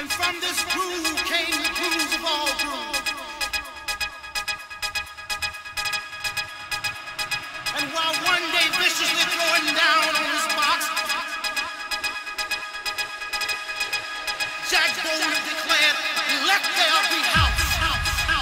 And from this groove came the grooves of all grooves. And while one day viciously throwing down on his box, Jack Bowler declared, "Let there be house." Let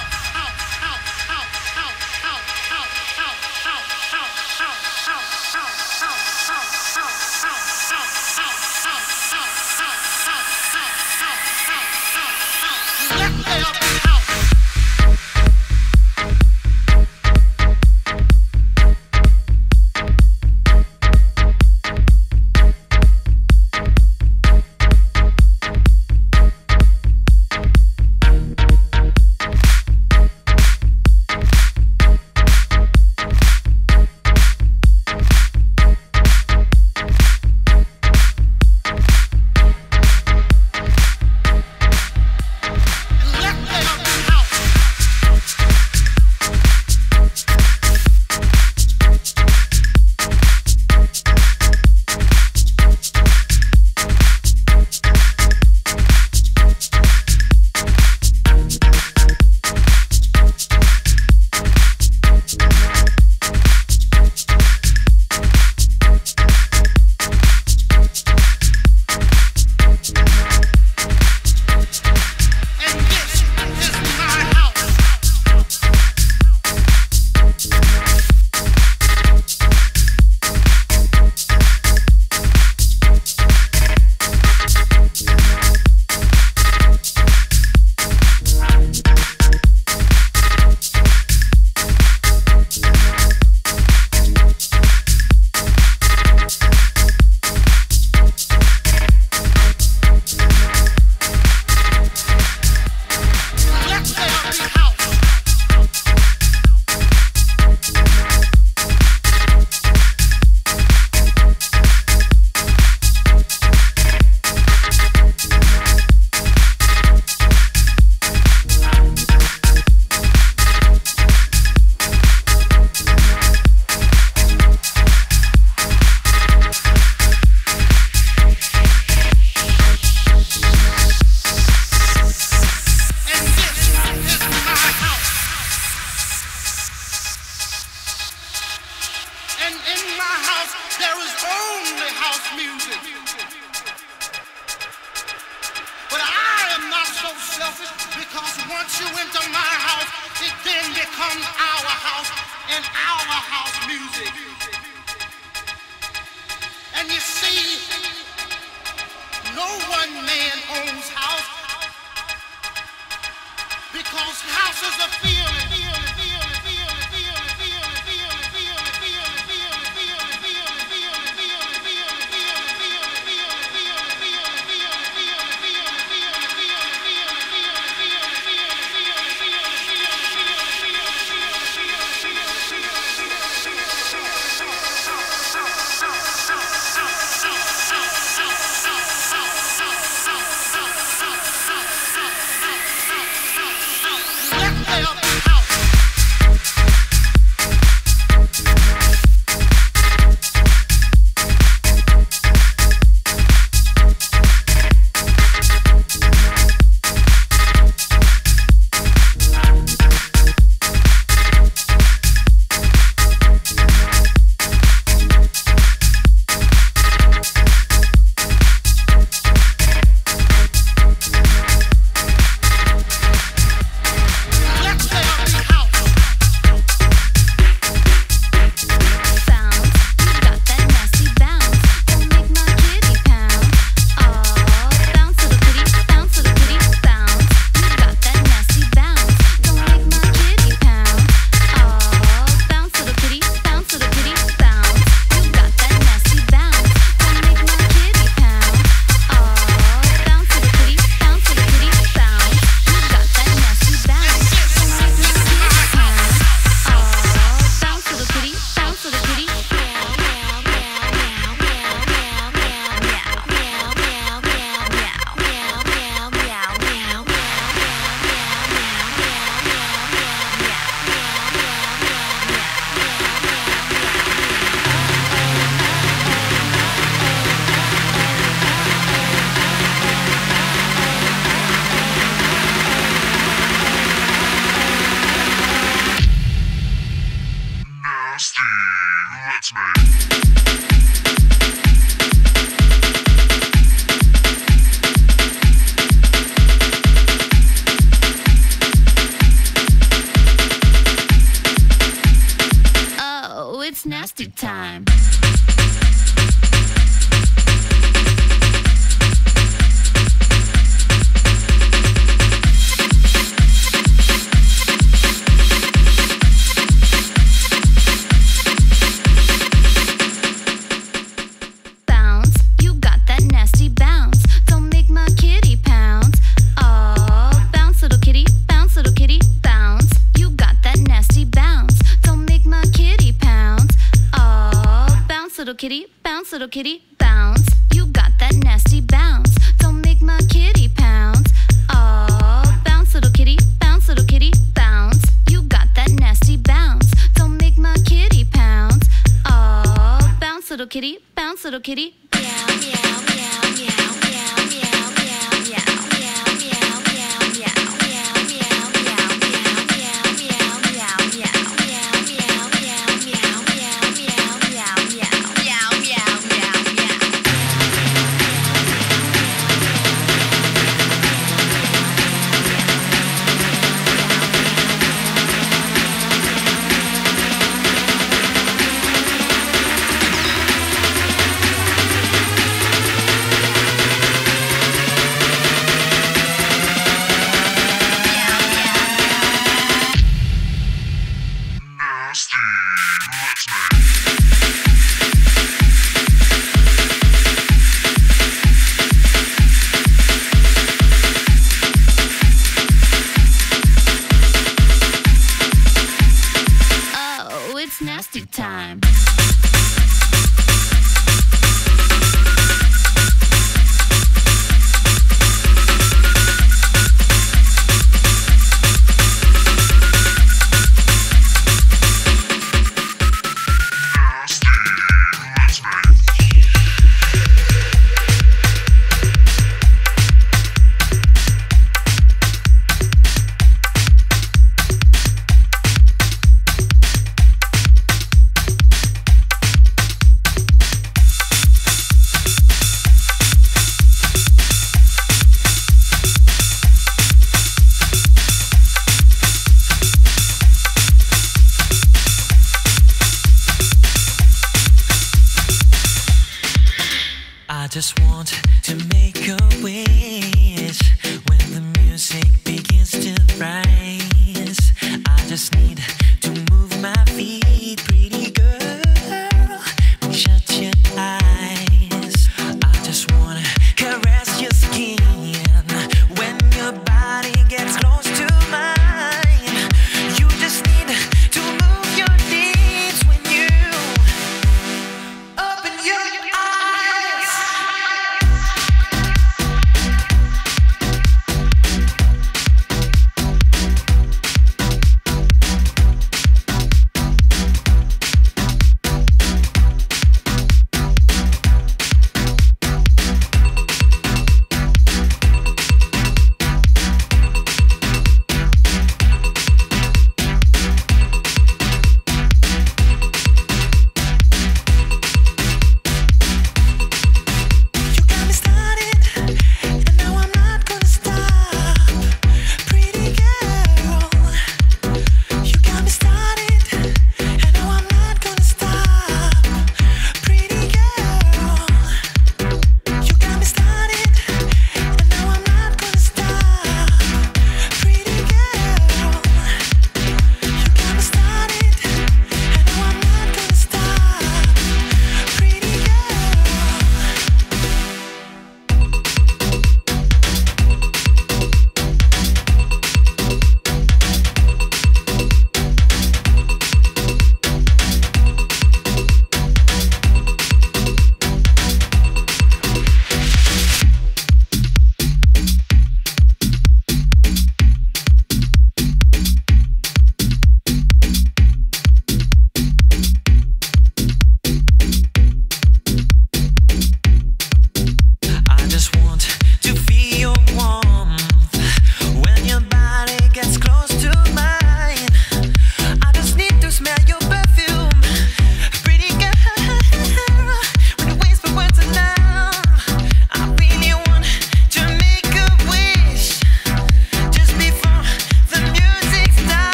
little kitty, bounce. You got that nasty bounce. Don't make my kitty pounce. Oh, bounce, little kitty, bounce, little kitty, bounce. You got that nasty bounce. Don't make my kitty pounce. Oh, bounce, little kitty, bounce, little kitty. Meow, meow, meow, meow, meow, meow, meow, meow.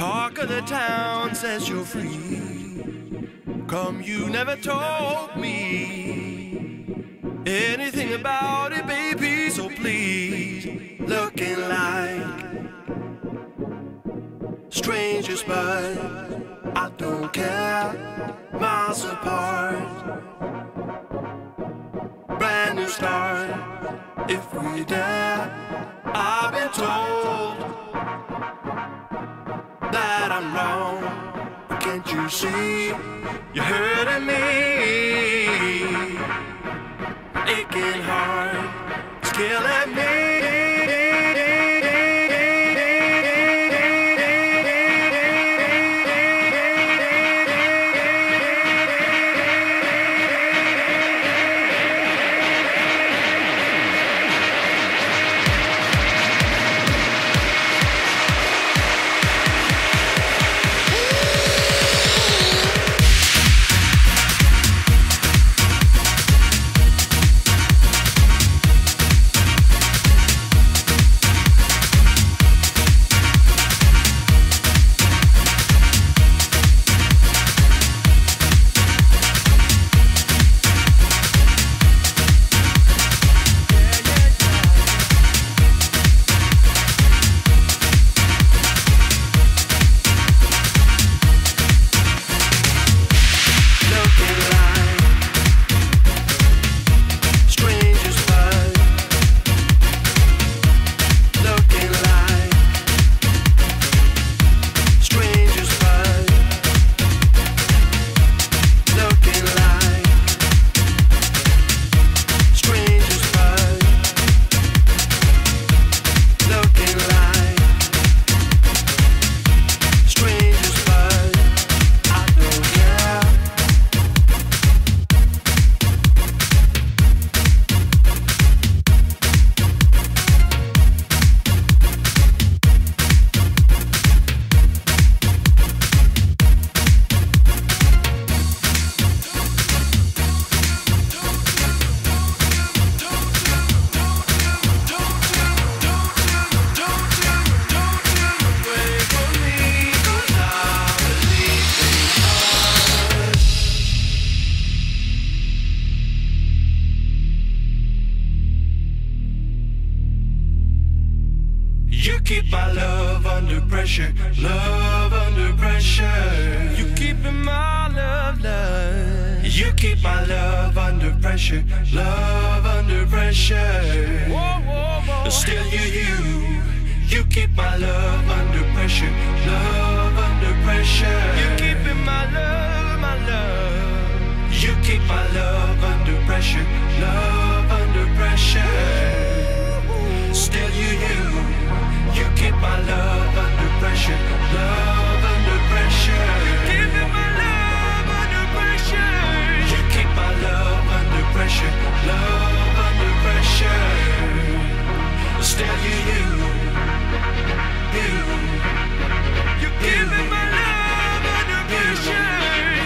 Talk of the town says you're free. Come, you never told me anything about it, baby, so please. Looking like strangers, but I don't care. Miles apart, brand new start. If we dare, I've been told that I'm wrong, but can't you see you're hurting me? Aching heart, it's killing me. You keep my love under pressure, love under pressure. You keeping my love, love. You keep my love under pressure, love under pressure. Whoa, whoa, whoa. Still you keep my love under pressure, love under pressure. You keeping my love, my love. You keep my love under pressure, love under pressure. Still you keep my love under pressure, love under pressure. You keep my love under pressure. You keep my love under pressure, love under pressure. Still you keep my love under pressure. You.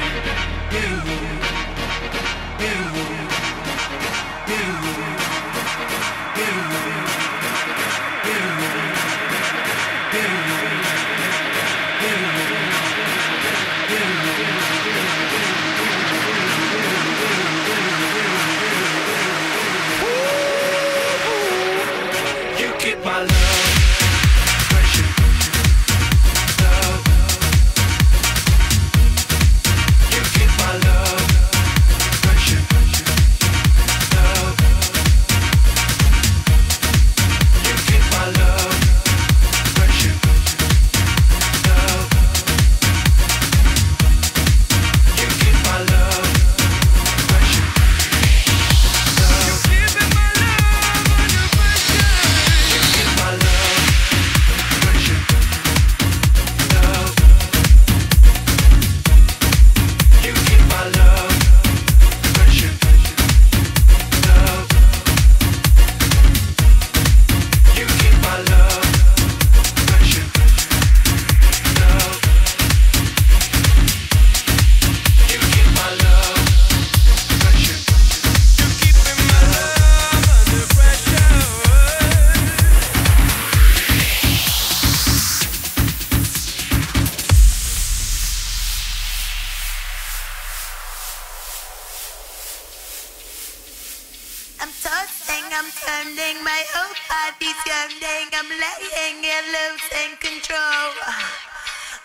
playing and losing control.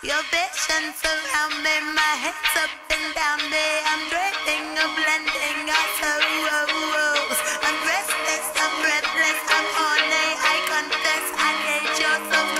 Your vision surrounding my head's up and down there. I'm dreaming of blending our souls. I'm restless, I'm breathless, I'm horny. I confess I hate your soul.